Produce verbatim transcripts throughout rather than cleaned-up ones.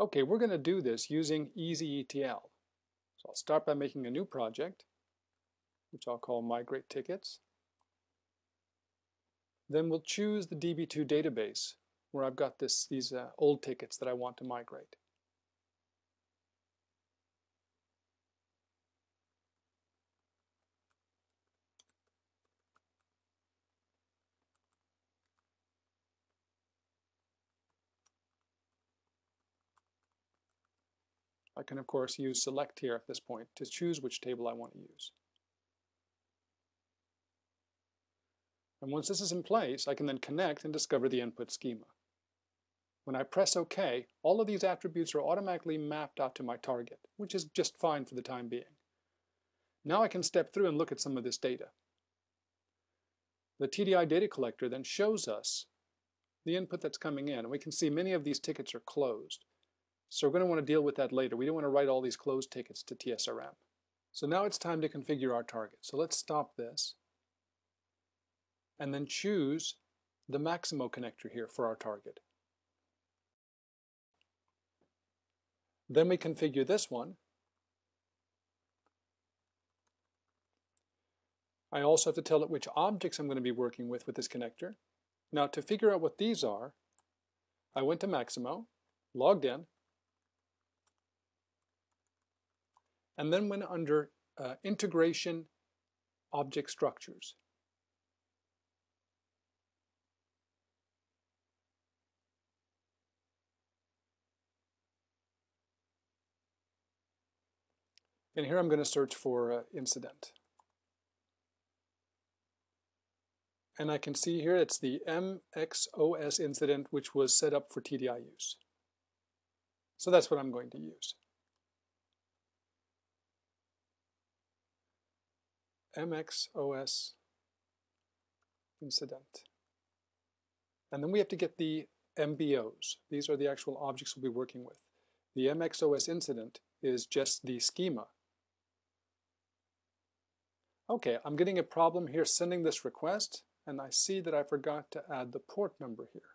Okay, we're going to do this using Easy E T L. So I'll start by making a new project, which I'll call Migrate Tickets. Then we'll choose the D B two database where I've got this, these uh, old tickets that I want to migrate. I can, of course, use Select here at this point to choose which table I want to use. And once this is in place, I can then connect and discover the input schema. When I press OK, all of these attributes are automatically mapped out to my target, which is just fine for the time being. Now I can step through and look at some of this data. The T D I data collector then shows us the input that's coming in, and we can see many of these tickets are closed. So we're going to want to deal with that later. We don't want to write all these closed tickets to T S R M. So now it's time to configure our target. So let's stop this and then choose the Maximo connector here for our target. Then we configure this one. I also have to tell it which objects I'm going to be working with with this connector. Now to figure out what these are, I went to Maximo, logged in, and then went under uh, Integration Object Structures. And here I'm going to search for uh, incident. And I can see here it's the M X O S incident, which was set up for T D I use. So that's what I'm going to use. M X O S incident. And then we have to get the M B Os. These are the actual objects we'll be working with. The M X O S incident is just the schema. Okay, I'm getting a problem here sending this request, and I see that I forgot to add the port number here.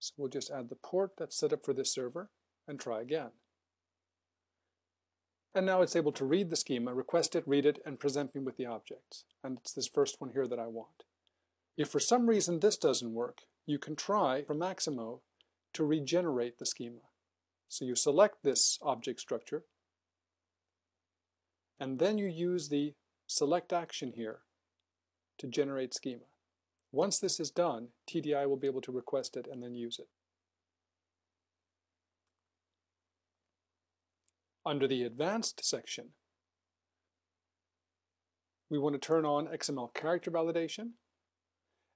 So we'll just add the port that's set up for this server and try again. And now it's able to read the schema, request it, read it, and present me with the objects. And it's this first one here that I want. If for some reason this doesn't work, you can try from Maximo to regenerate the schema. So you select this object structure, and then you use the select action here to generate schema. Once this is done, T D I will be able to request it and then use it. Under the Advanced section, we want to turn on X M L character validation,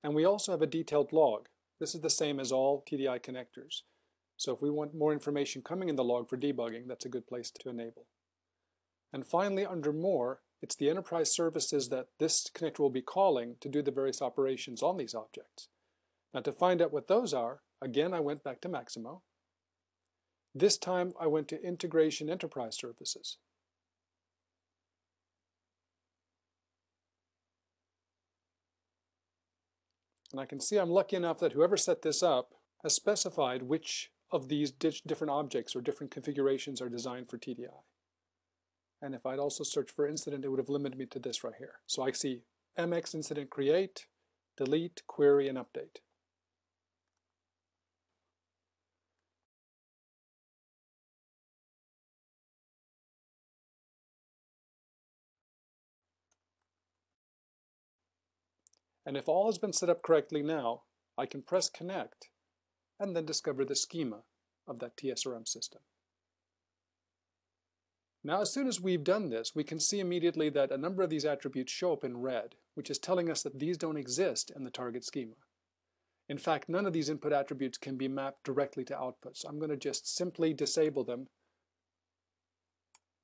and we also have a detailed log. This is the same as all T D I connectors. So if we want more information coming in the log for debugging, that's a good place to enable. And finally, under More, it's the enterprise services that this connector will be calling to do the various operations on these objects. Now to find out what those are, again I went back to Maximo. This time I went to Integration Enterprise Services. And I can see I'm lucky enough that whoever set this up has specified which of these different objects or different configurations are designed for T D I. And if I'd also searched for incident, it would have limited me to this right here. So I see M X incident create, delete, query, and update. And if all has been set up correctly now, I can press connect and then discover the schema of that T S R M system. Now, as soon as we've done this, we can see immediately that a number of these attributes show up in red, which is telling us that these don't exist in the target schema. In fact, none of these input attributes can be mapped directly to output, so I'm going to just simply disable them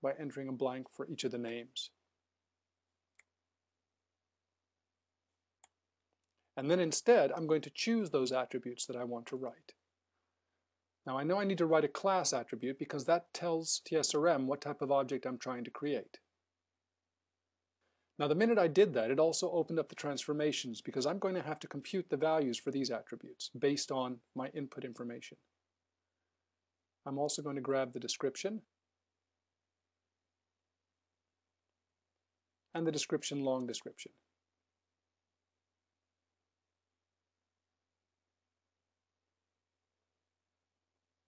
by entering a blank for each of the names. And then instead, I'm going to choose those attributes that I want to write. Now I know I need to write a class attribute because that tells T S R M what type of object I'm trying to create. Now the minute I did that, it also opened up the transformations because I'm going to have to compute the values for these attributes based on my input information. I'm also going to grab the description and the description long description.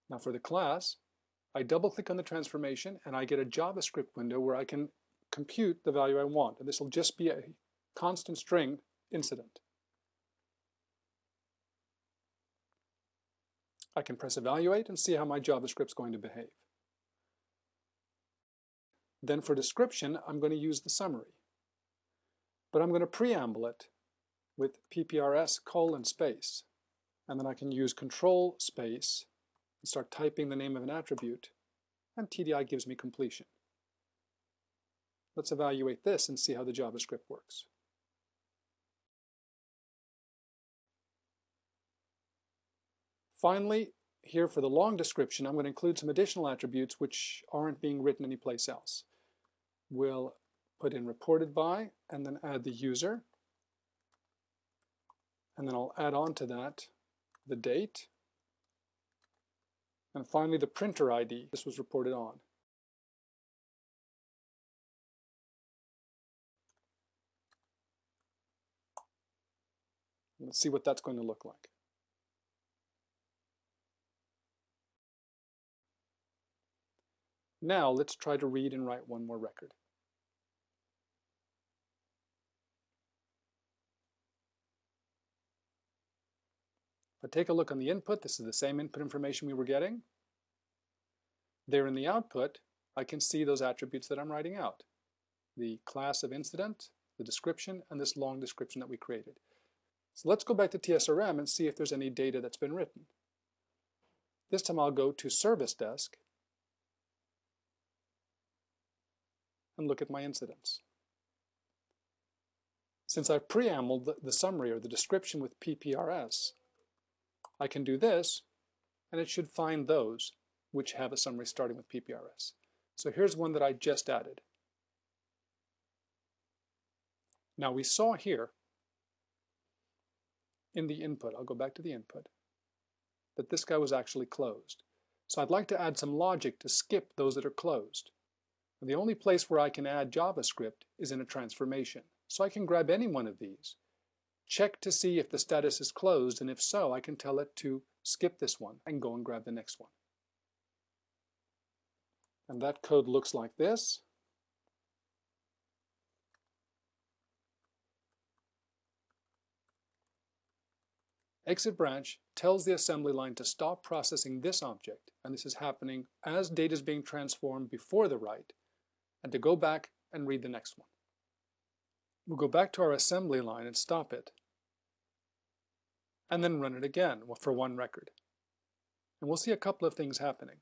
Now for the class, I double click on the transformation and I get a JavaScript window where I can compute the value I want, and this will just be a constant string incident. I can press evaluate and see how my JavaScript's going to behave. Then for description, I'm going to use the summary, but I'm going to preamble it with P P R S colon space, and then I can use control space and start typing the name of an attribute, and T D I gives me completion. Let's evaluate this and see how the JavaScript works. Finally, here for the long description, I'm going to include some additional attributes which aren't being written anyplace else. We'll put in reported by and then add the user, and then I'll add on to that the date, and finally the printer I D this was reported on. Let's see what that's going to look like. Now let's try to read and write one more record. If I take a look on the input, this is the same input information we were getting. There in the output, I can see those attributes that I'm writing out. The class of incident, the description, and this long description that we created. So let's go back to T S R M and see if there's any data that's been written. This time I'll go to Service Desk and look at my incidents. Since I've preambled the summary or the description with P P R S, I can do this and it should find those which have a summary starting with P P R S. So here's one that I just added. Now we saw here in the input, I'll go back to the input, that this guy was actually closed. So I'd like to add some logic to skip those that are closed. The only place where I can add JavaScript is in a transformation. So I can grab any one of these, check to see if the status is closed, and if so, I can tell it to skip this one and go and grab the next one. And that code looks like this. Exit branch tells the assembly line to stop processing this object, and this is happening as data is being transformed before the write, and to go back and read the next one. We'll go back to our assembly line and stop it, and then run it again for one record. And we'll see a couple of things happening.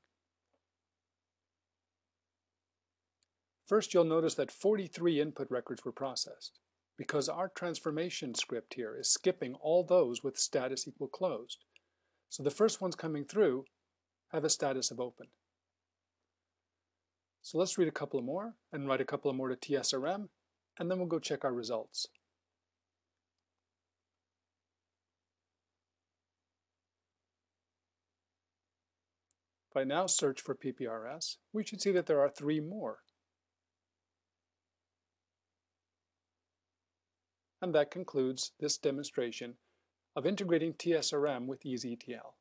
First, you'll notice that forty-three input records were processed, because our transformation script here is skipping all those with status equal closed. So the first ones coming through have a status of open. So let's read a couple of more and write a couple of more to T S R M, and then we'll go check our results. If I now search for P P R S, we should see that there are three more. And that concludes this demonstration of integrating T S R M with Easy E T L.